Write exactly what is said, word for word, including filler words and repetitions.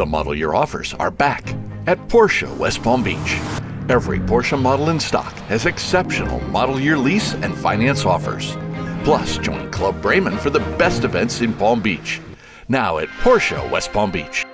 The model year offers are back at Porsche West Palm Beach. Every Porsche model in stock has exceptional model year lease and finance offers. Plus, join Club Braman for the best events in Palm Beach. Now at Porsche West Palm Beach.